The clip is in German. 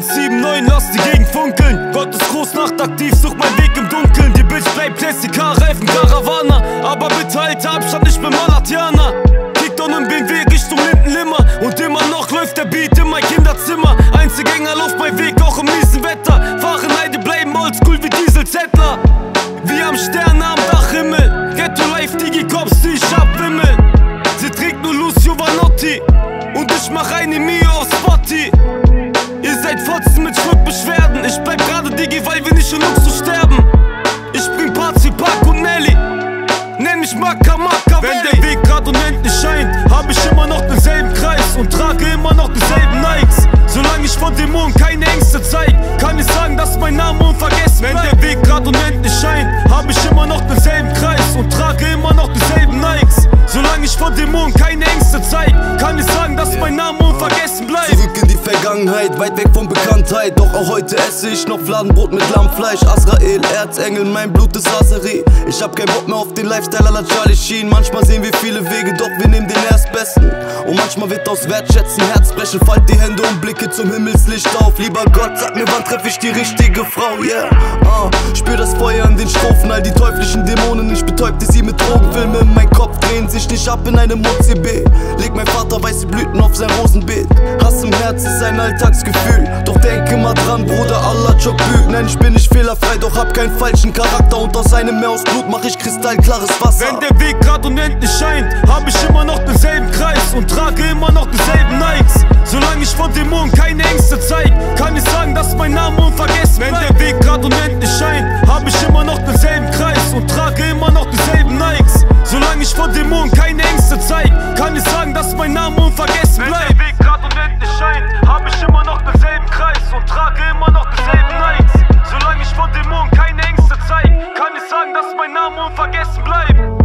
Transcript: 179, lass die Gegend funkeln. Gott ist groß, nachtaktiv, such mein Weg im Dunkeln. Die Bitch bleibt Jessica, Reifen, Caravana. Aber bitte halte Abstand, ich bin Malatiana. Kickdown im BMW Richtung Lindenlimmer. Und immer noch läuft der Beat in mein Kinderzimmer. Einzelgänger läuft mein Weg, auch im miesen Wetter. Fahren Heide, bleiben oldschool wie Dieselzettler. Wie am Stern am Dachhimmel. Ghetto Life, Digi-Cops, die ich abwimmel. Sie trägt nur Lucio Vanotti. Und ich mach eine Mio auf Spotty. Ihr seid Fotzen mit Schluckbeschwerden. Ich bleib gerade Digi, weil wir nicht in Luxus sterben. Ich bring Pazi, Park und Nelly. Nenn mich Maka Machiavelli. Wenn der Weg grad unendlich scheint, hab ich immer noch denselben Kreis und trage immer noch denselben Nikes. Solange ich von Dämonen keine Ängste zeig, kann ich sagen, dass mein Name unvergessen bleibt. Wenn der Weg grad unendlich scheint, hab ich immer noch denselben Kreis und trage immer noch denselben Nikes. Solange ich von Dämonen keine Ängste zeig, kann ich sagen, dass mein Name unvergessen bleibt. Zurück in die Vergangenheit, weit weg von Bekanntheit. Doch auch heute esse ich noch Fladenbrot mit Lammfleisch. Azrael, Erzengel, mein Blut ist Azeri. Ich hab keinen Bock mehr auf den Lifestyle à la Charlie Sheen. Manchmal sehen wir viele Wege, doch wir nehmen den erstbesten. Und manchmal wird aus Wertschätzen Herzbrechen. Falt die Hände und blicke zum Himmelslicht auf. Lieber Gott, sag mir, wann treff ich die richtige Frau, yeah. Spür das Feuer in den Strophen, all die teuflischen Dämonen. Ich betäubte sie mit Drogenfilmen. In meinem Kopf drehen sich nicht ab in einem OCB. Legt mein Vater weiße Blüten auf sein Rosenbeet. Hass im Herz ist ein Alltagsgefühl. Doch denke mal dran, Bruder, Allah Jokbü. Nein, ich bin nicht fehlerfrei, doch hab keinen falschen Charakter. Und aus einem Meer aus Blut mach ich kristallklares Wasser. Wenn der Weg grad unendlich scheint, hab ich immer noch denselben Kreis und trage immer noch denselben Nikes. Solange ich von Dämonen keine Ängste zeig, kann ich sagen, dass mein Name unvergessen bleibt. Wenn der Weg grad unendlich scheint, hab ich immer noch denselben Kreis und trage immer noch denselben Nikes. Solange ich von Dämonen keine Ängste zeig, kann ich sagen, dass mein Name unvergessen bleibt. Wenn der Weg grad unendlich scheint, hab ich immer noch denselben Kreis und trage immer noch denselben Nikes. Solange ich von Dämonen keine Ängste zeig, kann ich sagen, dass mein Name unvergessen bleibt.